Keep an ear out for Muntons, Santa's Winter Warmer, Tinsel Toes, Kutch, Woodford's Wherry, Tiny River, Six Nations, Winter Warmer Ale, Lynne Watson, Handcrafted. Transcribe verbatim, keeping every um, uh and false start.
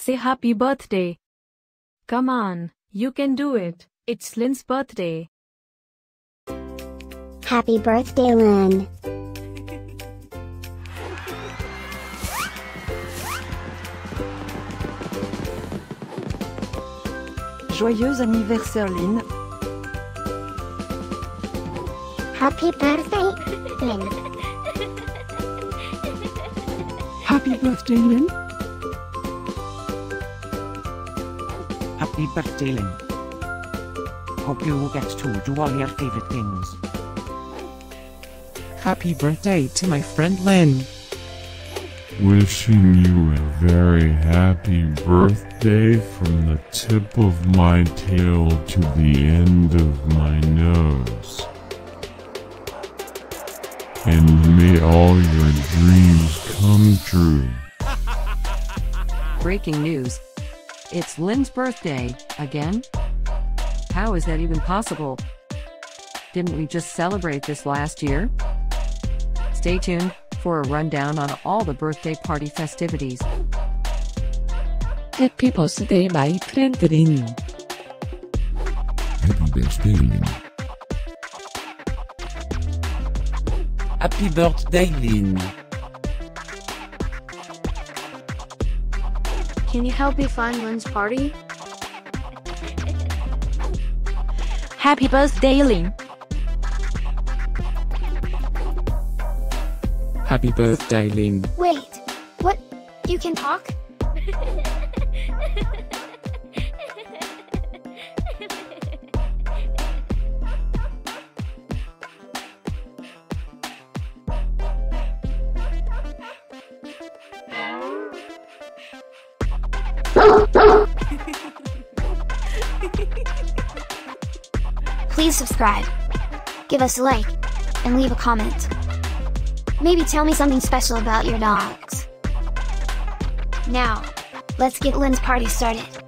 Say happy birthday. Come on, you can do it. It's Lynne's birthday. Happy birthday, Lynne. Joyeux anniversaire, Lynne. Happy birthday, Lynne. Happy birthday, Lynne. Happy birthday, Lynne. Hope you get to do all your favorite things. Happy birthday to my friend Lynne. Wishing you a very happy birthday from the tip of my tail to the end of my nose. And may all your dreams come true. Breaking news. It's Lynne's birthday, again? How is that even possible? Didn't we just celebrate this last year? Stay tuned for a rundown on all the birthday party festivities. Happy birthday, my friend Lynne. Happy birthday, Lynne. Happy birthday, Lynne. Can you help me find Lynne's party? Happy birthday, Lynne. Happy birthday, Lynne. Wait, what? You can talk? Please subscribe, give us a like, and leave a comment. Maybe tell me something special about your dogs. Now, let's get Lynne's party started.